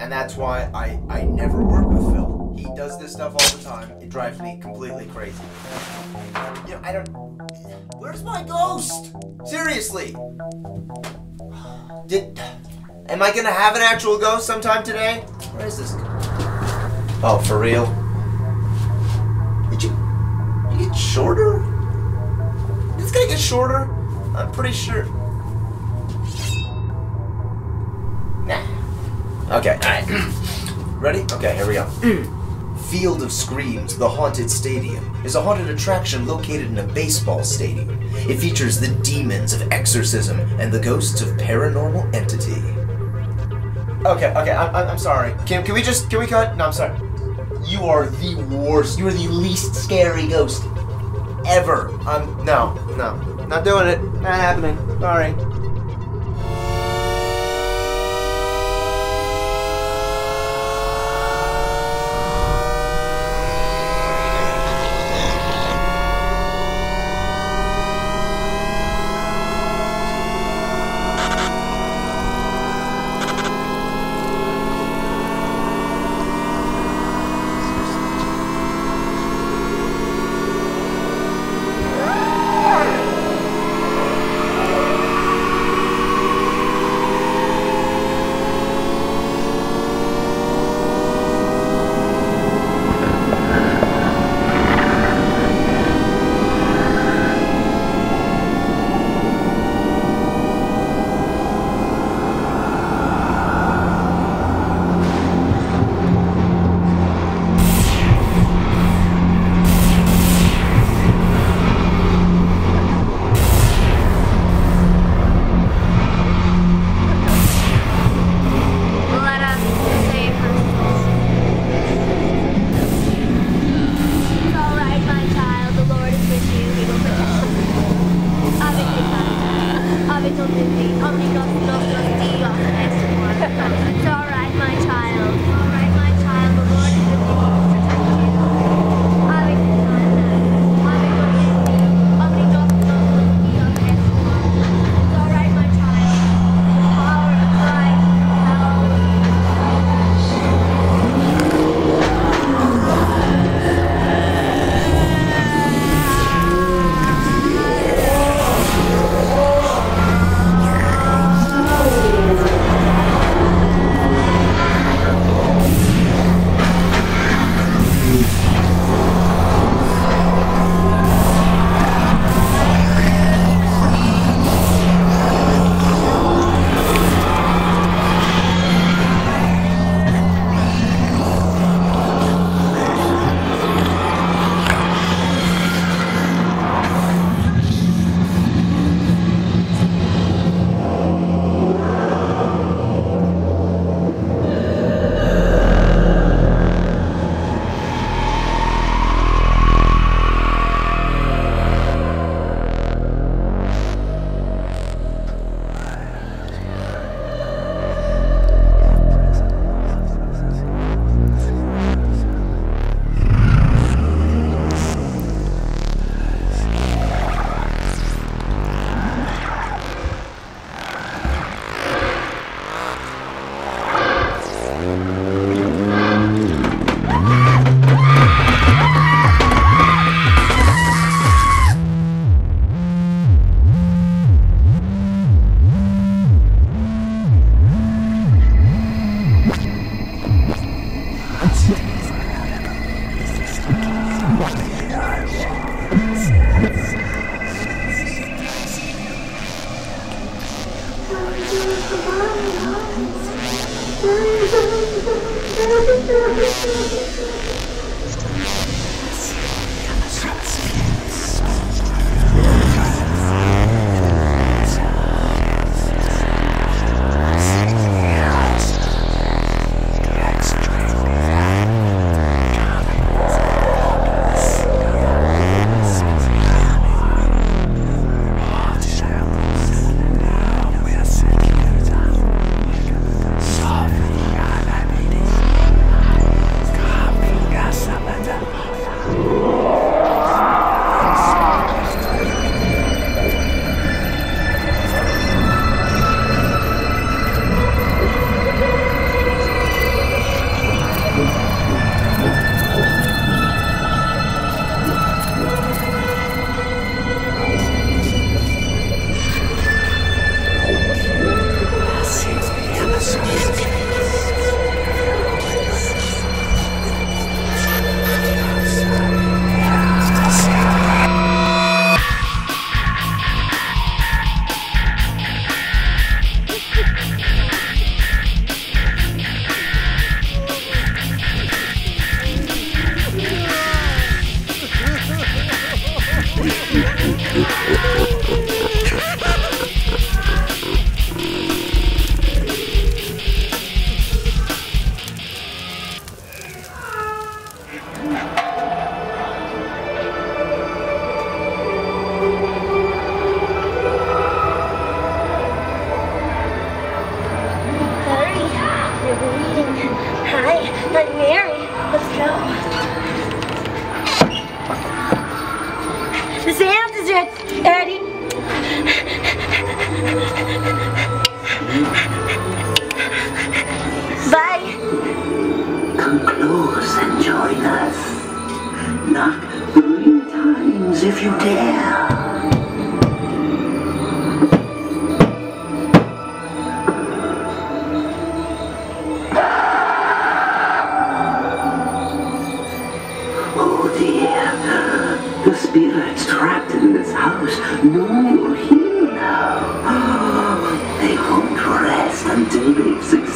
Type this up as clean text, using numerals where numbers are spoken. And that's why I never work with Phil. He does this stuff all the time. It drives me completely crazy. You know, I don't... Where's my ghost? Seriously! Am I gonna have an actual ghost sometime today? Where is this? Oh, for real? Did you get shorter? Is this gonna get shorter? I'm pretty sure. Nah. Okay, alright. Ready? Okay, here we go. Field of Screams, the Haunted Stadium, is a haunted attraction located in a baseball stadium. It features the demons of exorcism and the ghosts of paranormal entity. Okay, I'm sorry. Can we cut? No, I'm sorry. You are the worst. You are the least scary ghost ever. No, not doing it. Not happening. Sorry. The sound is ready. Bye. Come close and join us. Knock 3 times if you dare. The spirits trapped in this house know you're here now. They won't rest until they've succeeded.